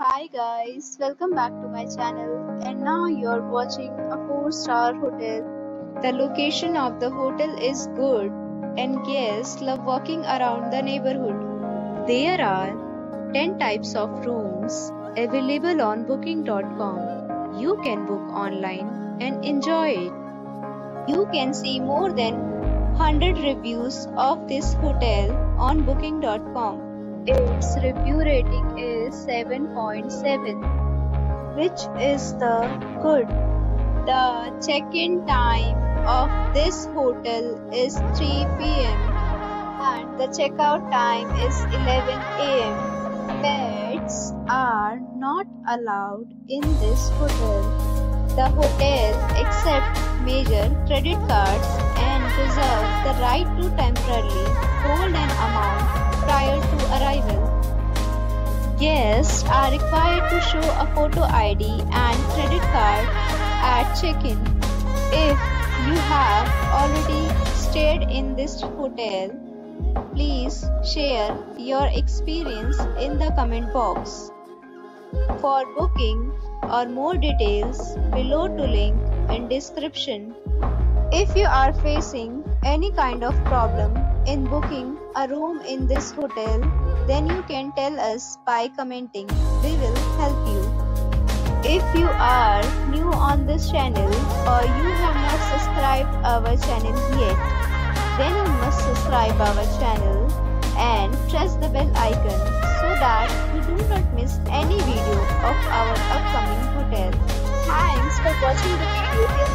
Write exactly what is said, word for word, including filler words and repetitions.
Hi guys, welcome back to my channel, and now you're watching a four star hotel. The location of the hotel is good and guests love walking around the neighborhood. There are ten types of rooms available on booking dot com. You can book online and enjoy it. You can see more than one hundred reviews of this hotel on booking dot com. Its review rating is seven point seven, which is the good. The check-in time of this hotel is three p m and the checkout time is eleven a m Pets are not allowed in this hotel. The hotel accepts major credit cards and reserves the right to temporarily hold an amount prior to arrival. Guests are required to show a photo I D and credit card at check-in. If you have already stayed in this hotel, please share your experience in the comment box. For booking or more details, below to link in description. If you are facing any kind of problem in booking a room in this hotel, then you can tell us by commenting. We will help you. If you are new on this channel or you have not subscribed our channel yet, then you must subscribe our channel and press the bell icon so that you do not miss any video of our upcoming hotel. Thanks for watching the video till